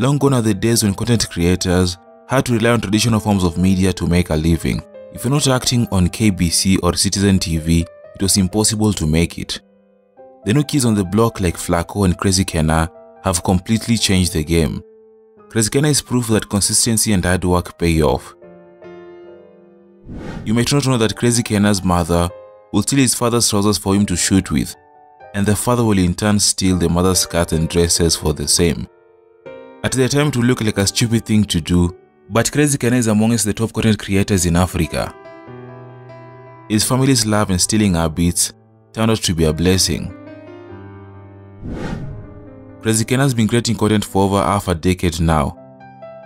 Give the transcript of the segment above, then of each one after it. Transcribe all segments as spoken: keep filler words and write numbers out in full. Long gone are the days when content creators had to rely on traditional forms of media to make a living. If you're not acting on K B C or Citizen T V, it was impossible to make it. The new kids on the block like Flaco and Crazy Kennar have completely changed the game. Crazy Kennar is proof that consistency and hard work pay off. You might not know that Crazy Kennar's mother will steal his father's trousers for him to shoot with, and the father will in turn steal the mother's skirts and dresses for the same. At the time, it would look like a stupid thing to do, but Crazy Kennar is amongst the top content creators in Africa. His family's love and stealing habits turned out to be a blessing. Crazy Kennar has been creating content for over half a decade now.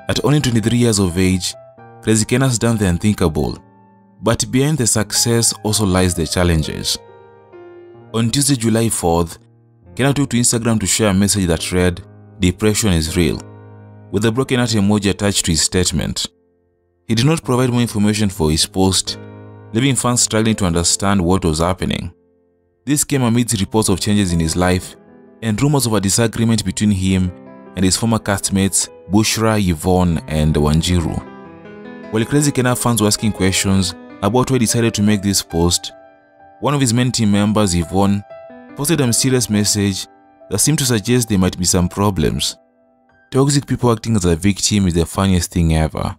At only twenty-three years of age, Crazy Kennar has done the unthinkable, but behind the success also lies the challenges. On Tuesday, July fourth, Kennar took to Instagram to share a message that read, "Depression is real," with a broken heart emoji attached to his statement. He did not provide more information for his post, leaving fans struggling to understand what was happening. This came amidst reports of changes in his life and rumors of a disagreement between him and his former castmates Bushra, Yvonne, and Wanjiru. While Crazy Kennar fans were asking questions about why he decided to make this post, one of his main team members, Yvonne, posted a mysterious message that seemed to suggest there might be some problems. Toxic people acting as a victim is the funniest thing ever.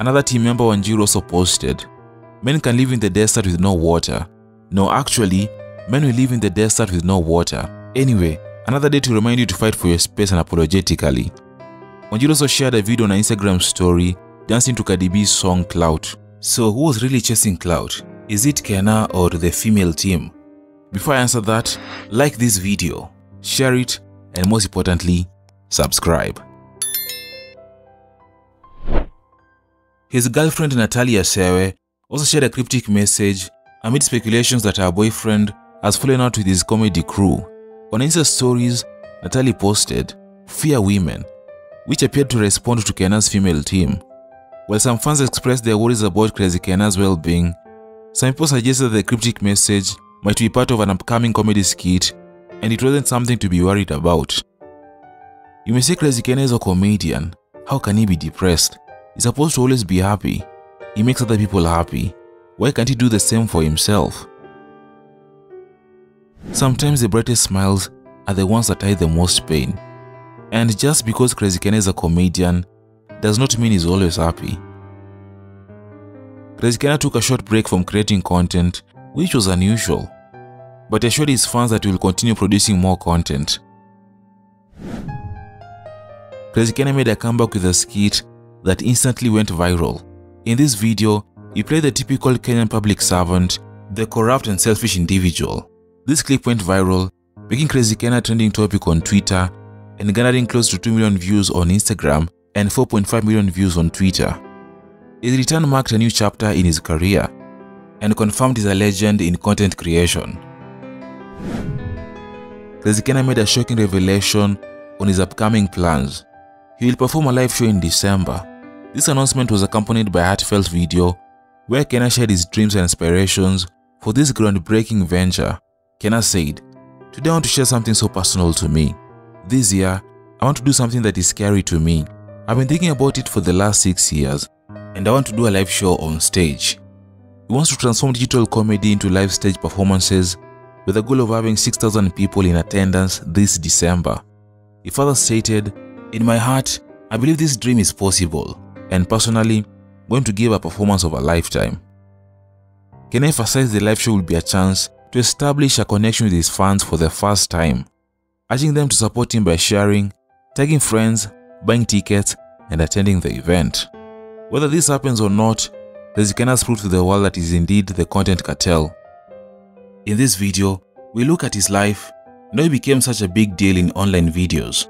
Another team member, Wanjiru, also posted, "Men can live in the desert with no water. No, actually, men will live in the desert with no water. Anyway, another day to remind you to fight for your space unapologetically." Wanjiru also shared a video on her Instagram story dancing to Cardi B's song Clout. So who was really chasing clout? Is it Kennar or the female team? Before I answer that, like this video, share it, and most importantly, subscribe. His girlfriend Natalia Sewe also shared a cryptic message amid speculations that her boyfriend has fallen out with his comedy crew. On Insta stories, Natalia posted, "Fear women," which appeared to respond to Kennar's female team. While some fans expressed their worries about Crazy Kennar's well-being, some people suggested that the cryptic message might be part of an upcoming comedy skit, and it wasn't something to be worried about. You may say Crazy Kennar is a comedian. How can he be depressed? He's supposed to always be happy. He makes other people happy. Why can't he do the same for himself? Sometimes the brightest smiles are the ones that hide the most pain. And just because Crazy Kennar is a comedian does not mean he's always happy. Crazy Kennar took a short break from creating content, which was unusual, but assured his fans that he will continue producing more content. Crazy Kennar made a comeback with a skit that instantly went viral. In this video, he played the typical Kenyan public servant, the corrupt and selfish individual. This clip went viral, making Crazy Kennar a trending topic on Twitter and garnering close to two million views on Instagram and four point five million views on Twitter. His return marked a new chapter in his career and confirmed he's a legend in content creation. Crazy Kennar made a shocking revelation on his upcoming plans. He will perform a live show in December. This announcement was accompanied by a heartfelt video where Kennar shared his dreams and inspirations for this groundbreaking venture. Kennar said, "Today I want to share something so personal to me. This year, I want to do something that is scary to me. I've been thinking about it for the last six years, and I want to do a live show on stage." He wants to transform digital comedy into live stage performances with the goal of having six thousand people in attendance this December. He further stated, "In my heart, I believe this dream is possible, and personally, I'm going to give a performance of a lifetime." Kennar emphasized the live show will be a chance to establish a connection with his fans for the first time, urging them to support him by sharing, tagging friends, buying tickets, and attending the event. Whether this happens or not, Crazy Kennar's proof to the world that is indeed the content cartel. In this video, we look at his life and how he became such a big deal in online videos.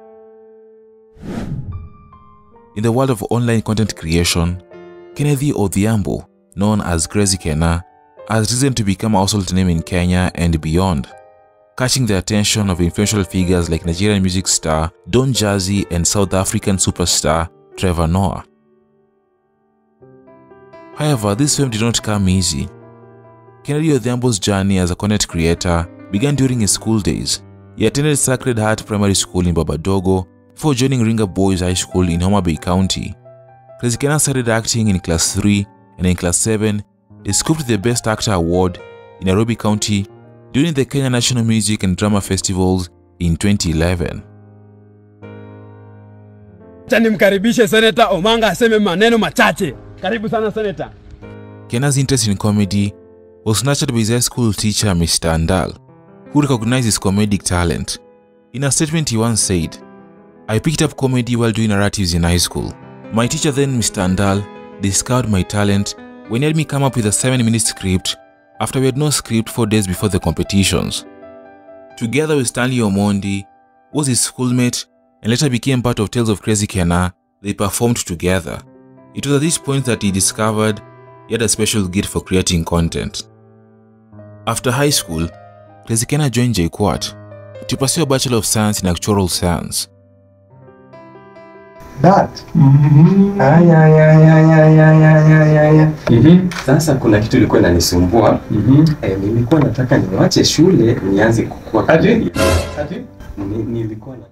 In the world of online content creation, Kennedy Odhiambo, known as Crazy Kennar, has risen to become a household name in Kenya and beyond, catching the attention of influential figures like Nigerian music star Don Jazzy and South African superstar Trevor Noah. However, this fame did not come easy. Kennedy Odhiambo's journey as a content creator began during his school days. He attended Sacred Heart Primary School in Babadogo Before joining Ringa Boys High School in Homabay County, Crazy Kennar started acting in Class three, and in Class seven, they scooped the Best Actor Award in Nairobi County during the Kenya National Music and Drama festivals in twenty eleven. Nimkaribishe Senator Omanga aseme maneno machache. Karibu sana Senator. Kennar's interest in comedy was nurtured by his high school teacher Mister Andal, who recognized his comedic talent. In a statement he once said, "I picked up comedy while doing narratives in high school. My teacher then, Mister Andal, discovered my talent when he had me come up with a seven minute script after we had no script four days before the competitions." Together with Stanley Omondi, who was his schoolmate and later became part of Tales of Crazy Kennar, they performed together. It was at this point that he discovered he had a special gift for creating content. After high school, Crazy Kennar joined J K U A T to pursue a Bachelor of Science in Actuarial Science. That. Mm-hmm. Ah, yeah, yeah, yeah, yeah, yeah, yeah, yeah. Mm-hmm. Sasa kuna kitu ilikuwa inanisumbua. Mm-hmm. Eh, nilikuwa nataka niwache shule nianze kukua. Ati? Ati? Nilikuwa na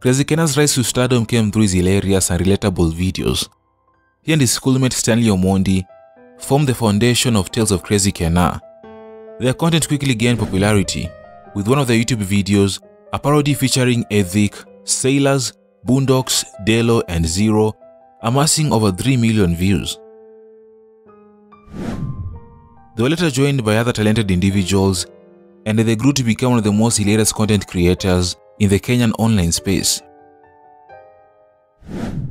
Crazy Kennar's rise to stardom came through his hilarious and relatable videos. He and his schoolmate Stanley Omondi formed the foundation of Tales of Crazy Kennar. Their content quickly gained popularity, with one of their YouTube videos, a parody featuring Ethic, Sailors, Boondocks, Delo, and Zero, amassing over three million views. They were later joined by other talented individuals, and they grew to become one of the most hilarious content creators in the Kenyan online space.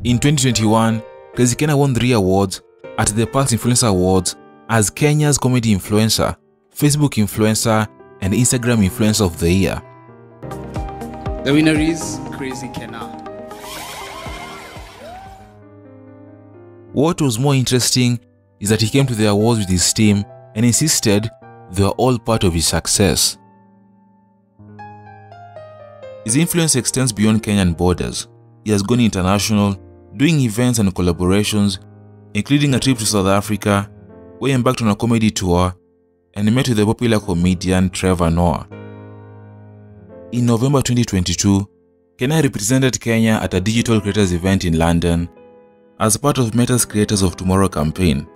In twenty twenty-one, Crazy Kennar won three awards at the Pulse Influencer Awards as Kenya's Comedy Influencer, Facebook Influencer, and Instagram Influencer of the Year. The winner is Crazy Kennar. What was more interesting is that he came to the awards with his team and insisted they were all part of his success. His influence extends beyond Kenyan borders. He has gone international, doing events and collaborations, including a trip to South Africa, where he embarked on a comedy tour and met with the popular comedian Trevor Noah. In November twenty twenty-two, Kennar represented Kenya at a digital creators event in London as part of Meta's Creators of Tomorrow campaign.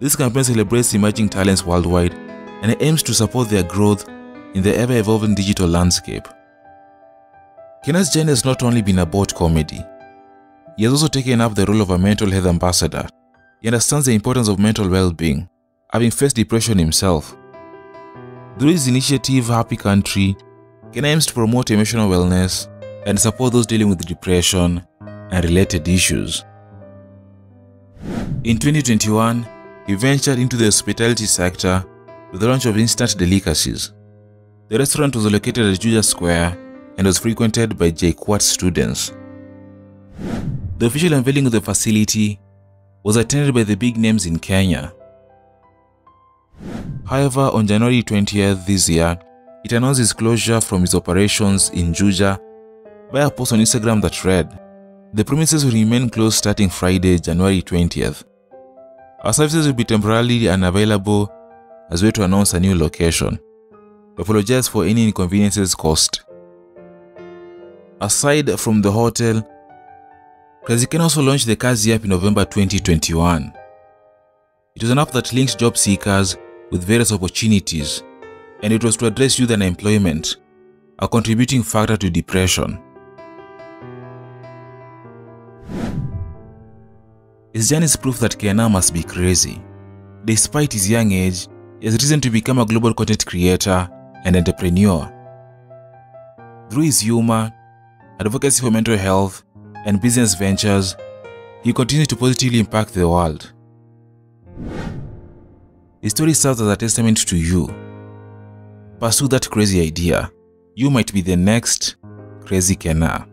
This campaign celebrates emerging talents worldwide and aims to support their growth in the ever-evolving digital landscape. Kennar's journey has not only been about comedy. He has also taken up the role of a mental health ambassador. He understands the importance of mental well-being, having faced depression himself. Through his initiative Happy Country, Kennar aims to promote emotional wellness and support those dealing with depression and related issues. In twenty twenty-one, he ventured into the hospitality sector with the launch of Instant Delicacies. The restaurant was located at Juja Square and was frequented by J K U A T students. The official unveiling of the facility was attended by the big names in Kenya. However, on January twentieth this year, it announced his closure from his operations in Juja via a post on Instagram that read, "The premises will remain closed starting Friday, January twentieth. Our services will be temporarily unavailable as we wait to announce a new location. We apologize for any inconveniences caused." Aside from the hotel, Crazy Kennar also launched the Kazi app in November twenty twenty-one. It was an app that links job seekers with various opportunities, and it was to address youth unemployment, a contributing factor to depression. His journey is proof that Kennar must be crazy. Despite his young age, he has risen to become a global content creator and entrepreneur. Through his humor, advocacy for mental health, and business ventures, he continues to positively impact the world. His story serves as a testament to you. Pursue that crazy idea. You might be the next Crazy Kennar.